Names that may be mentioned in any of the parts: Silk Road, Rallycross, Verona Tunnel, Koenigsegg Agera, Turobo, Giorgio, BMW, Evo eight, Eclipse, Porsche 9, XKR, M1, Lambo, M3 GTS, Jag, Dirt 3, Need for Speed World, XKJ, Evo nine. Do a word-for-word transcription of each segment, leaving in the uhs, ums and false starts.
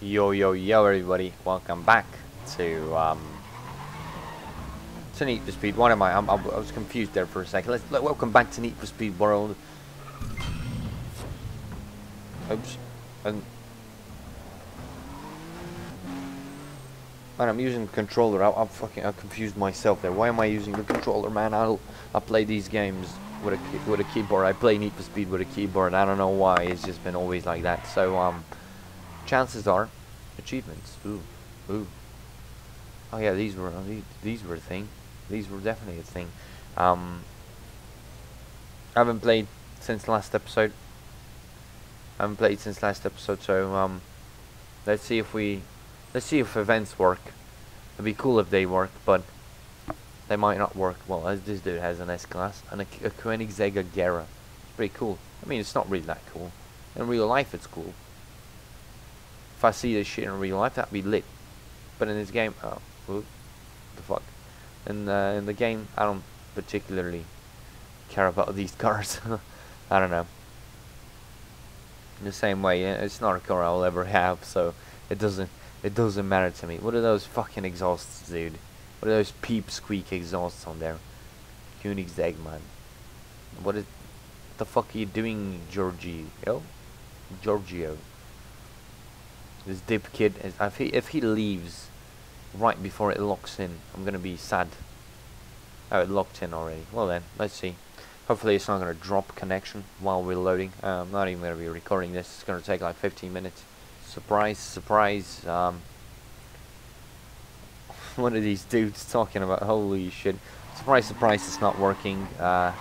Yo yo yo everybody, welcome back to um to Need for Speed. What am I? I'm, I'm, I was confused there for a second. Let's let, welcome back to Need for Speed World. Oops, and man, I'm using the controller. I, I'm fucking I confused myself there. Why am I using the controller, man? I'll I play these games with a with a keyboard. I play Need for Speed with a keyboard. I don't know why. It's just been always like that. So um. Chances are, achievements. Ooh, ooh. Oh yeah, these were these, these were a thing. These were definitely a thing. Um, I haven't played since last episode. I haven't played since last episode, so um, let's see if we, let's see if events work. It'd be cool if they work, but they might not work. Well, as this dude has an S-Class and a, a Koenigsegg Agera. It's pretty cool. I mean, it's not really that cool. In real life, it's cool. If I see this shit in real life, that'd be lit. But in this game, oh, what the fuck? In uh, in the game, I don't particularly care about these cars. I don't know. In the same way, it's not a car I'll ever have, so it doesn't it doesn't matter to me. What are those fucking exhausts, dude? What are those peep squeak exhausts on there? Koenigsegg, man. What is the fuck are you doing, Giorgio? Giorgio. This dip kid, is, if, he, if he leaves right before it locks in, I'm going to be sad. Oh, it locked in already. Well then, let's see. Hopefully it's not going to drop connection while we're loading. Uh, I'm not even going to be recording this. It's going to take like fifteen minutes. Surprise, surprise. Um, what are these dudes talking about? Holy shit. Surprise, surprise, it's not working. Uh,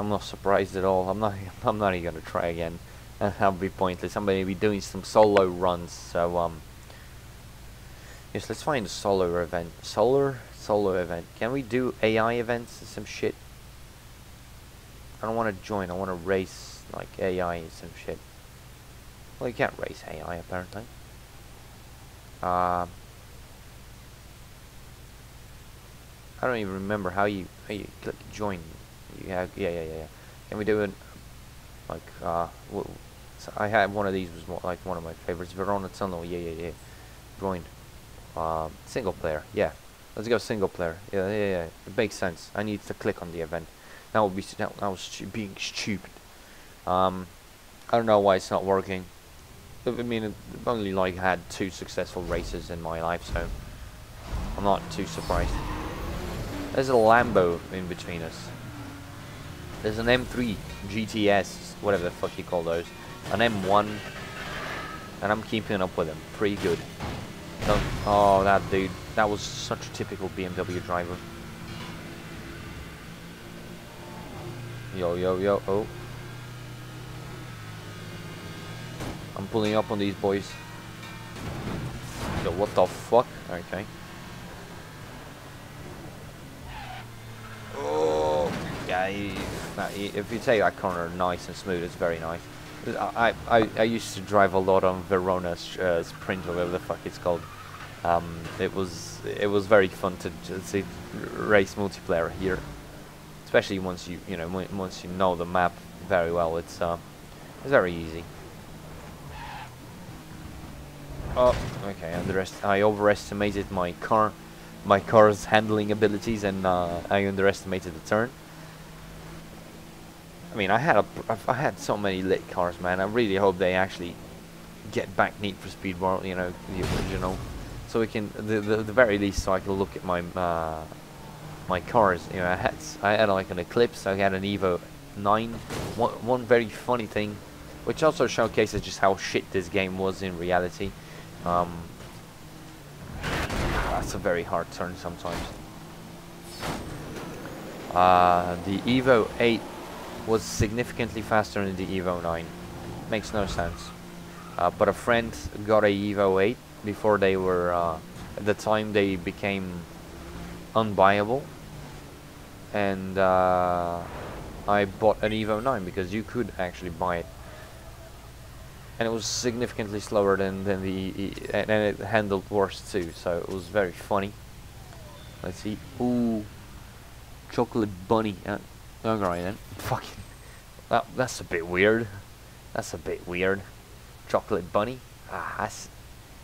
I'm not surprised at all. I'm not, I'm not even going to try again. That'll be pointless. I'm going to be doing some solo runs, so um, yes, let's find a solo event. Solar solo event. Can we do A I events and some shit? I don't want to join. I want to race like A I and some shit. Well, you can't race A I apparently. Um, I don't even remember how you how you click join. You have yeah yeah yeah. yeah. Can we do an like uh? So I had one of these was more, like one of my favorites. Verona Tunnel, yeah, yeah, yeah. Join. Um, single player, yeah. Let's go single player. Yeah, yeah, yeah. It makes sense. I need to click on the event. That would be that, that was stu being stupid. Um, I don't know why it's not working. I mean, I've only like had two successful races in my life, so I'm not too surprised. There's a Lambo in between us. There's an M three G T S, whatever the fuck you call those, an M one, and I'm keeping up with them pretty good. So, oh, that dude, that was such a typical B M W driver. Yo, yo, yo, oh. I'm pulling up on these boys. Yo, what the fuck? Okay. If you take that corner nice and smooth, it's very nice. I I, I used to drive a lot on Verona uh, Sprint or whatever the fuck it's called. Um, it was it was very fun to just race multiplayer here, especially once you you know once you know the map very well. It's uh, it's very easy. Oh, okay. Underest I overestimated my car, my car's handling abilities, and uh, I underestimated the turn. I mean, I had a, I had so many lit cars, man. I really hope they actually get back Need for Speed World, you know, the original, so we can, the the, the very least, so I can look at my uh, my cars. You know, I had I had like an Eclipse, I had an Evo nine. One one very funny thing, which also showcases just how shit this game was in reality. Um, that's a very hard turn sometimes. Uh, the Evo eight. Was significantly faster than the Evo nine. Makes no sense. Uh, but a friend got a Evo eight before they were, uh, at the time they became unbuyable. And uh, I bought an Evo nine because you could actually buy it. And it was significantly slower than, than the, and it handled worse too, so it was very funny. Let's see, ooh, chocolate bunny. Uh, Alright then, fucking, that, that's a bit weird, that's a bit weird, chocolate bunny, Ah, that's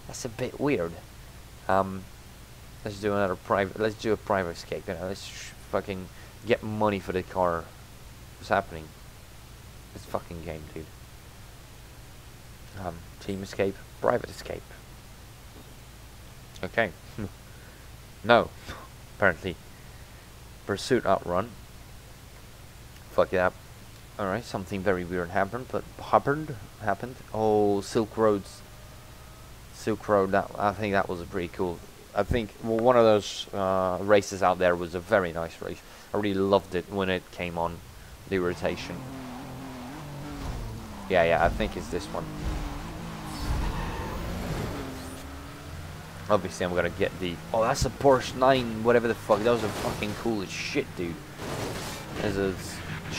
that's a bit weird. Um, let's do another private. Let's do a private escape. You know, let's sh fucking get money for the car. What's happening? This fucking game, dude. Um, team escape, private escape. Okay. No, apparently. Pursuit outrun. Fuck it up. Alright, something very weird happened, but happened, happened. Oh, Silk Roads. Silk Road, that, I think that was pretty cool. I think well, one of those uh, races out there was a very nice race. I really loved it when it came on the rotation. Yeah, yeah, I think it's this one. Obviously, I'm gonna get the... Oh, that's a Porsche nine, whatever the fuck. That was a fucking cool as shit, dude. There's a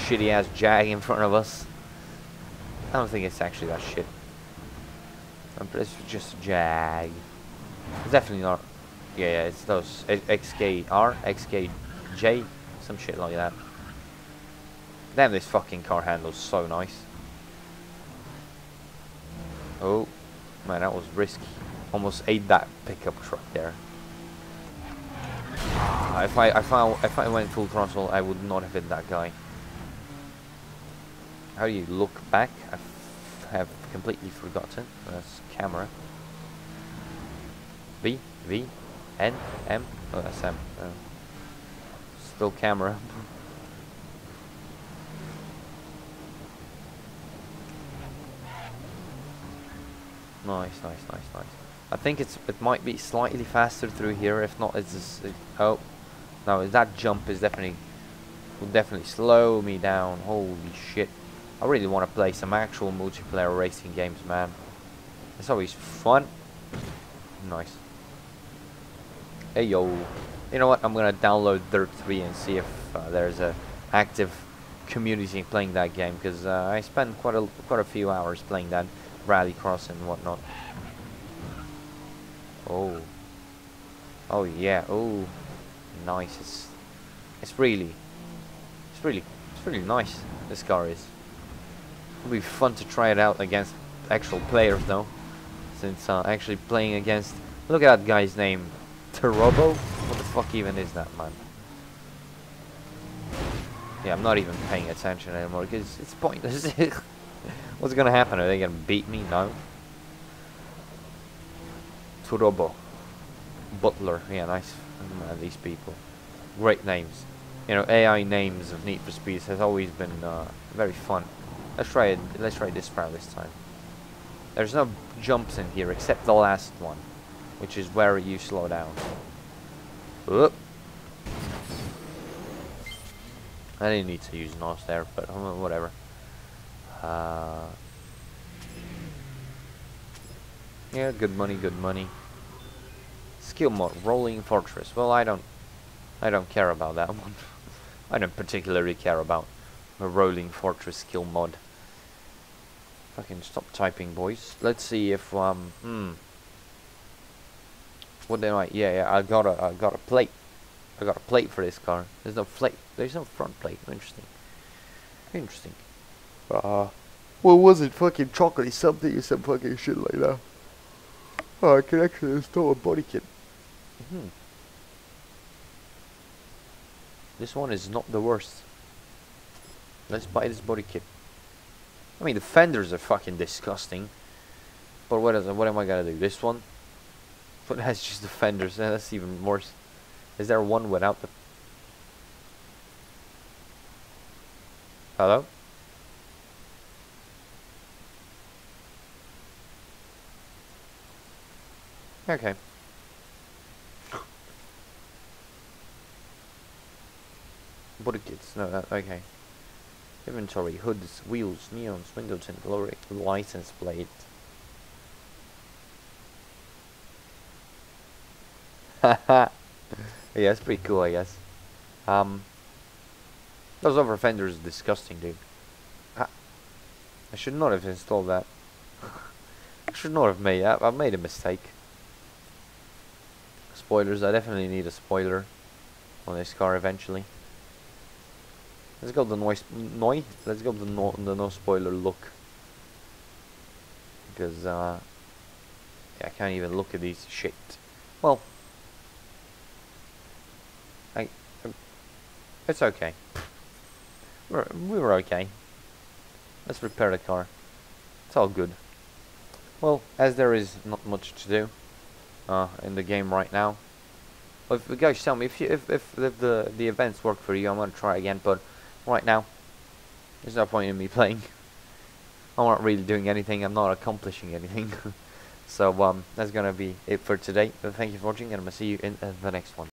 shitty-ass Jag in front of us. I don't think it's actually that shit. It's just a Jag. It's definitely not... Yeah, yeah, it's those... X K R, X K J, some shit like that. Damn, this fucking car handles so nice. Oh, man, that was risky. Almost ate that pickup truck there. Uh, if I if I if I went full throttle, I would not have hit that guy. How do you look back? I f have completely forgotten. That's camera. B V N M. Oh, that's M. Oh. Still camera. Nice, nice, nice, nice. I think it's it might be slightly faster through here. If not, it's just, it, oh no, that jump is definitely will definitely slow me down. Holy shit! I really want to play some actual multiplayer racing games, man. It's always fun. Nice. Hey yo, you know what? I'm gonna download Dirt three and see if uh, there's a active community playing that game, because uh, I spent quite a quite a few hours playing that Rallycross and whatnot. Oh, oh yeah, oh, nice. It's, it's really, it's really, it's really nice. This car is. It'll be fun to try it out against actual players, though, since uh, actually playing against. Look at that guy's name, Turobo. What the fuck even is that, man? Yeah, I'm not even paying attention anymore because it's pointless. What's gonna happen? Are they gonna beat me? No. Turobo, Butler, yeah, nice. Man, these people, great names. You know, A I names of Need for Speed has always been uh, very fun. Let's try it. Let's try this round this time. There's no jumps in here except the last one, which is where you slow down. Oop. I didn't need to use N O S there, but whatever. Uh, yeah, good money, good money. Skill mod, Rolling Fortress. Well, I don't, I don't care about that one. I don't particularly care about the Rolling Fortress skill mod. Fucking stop typing, boys. Let's see if um, hmm. What did I? Yeah, yeah. I got a, I got a plate. I got a plate for this car. There's no plate. There's no front plate. Interesting. Interesting. Uh, what was it? Fucking chocolate something or some fucking shit like that. Oh, I can actually install a body kit. Mm-hmm. This one is not the worst. Let's buy this body kit. I mean, the fenders are fucking disgusting. But what is what am I gonna do? This one? But that's just the fenders. That's even worse. Is there one without the? Hello? Okay. Body kits, no, that, okay. Inventory, hoods, wheels, neons, window tint, glory, license plate. Haha. Yeah, it's pretty cool, I guess. Um, those over fenders are disgusting, dude. Ah, I should not have installed that. I should not have made that. I made a mistake. Spoilers, I definitely need a spoiler on this car eventually. Let's go the noise noise let's go the no the no spoiler look. Because uh Yeah, I can't even look at these shit. Well, I, it's okay. We're, we were okay. Let's repair the car. It's all good. Well, as there is not much to do uh, in the game right now. Well, if, guys, tell me if you, if, if if the the events work for you, I'm gonna try again. But right now, there's no point in me playing. I'm not really doing anything. I'm not accomplishing anything. So um, that's gonna be it for today. But thank you for watching, and I'm gonna see you in uh, the next one.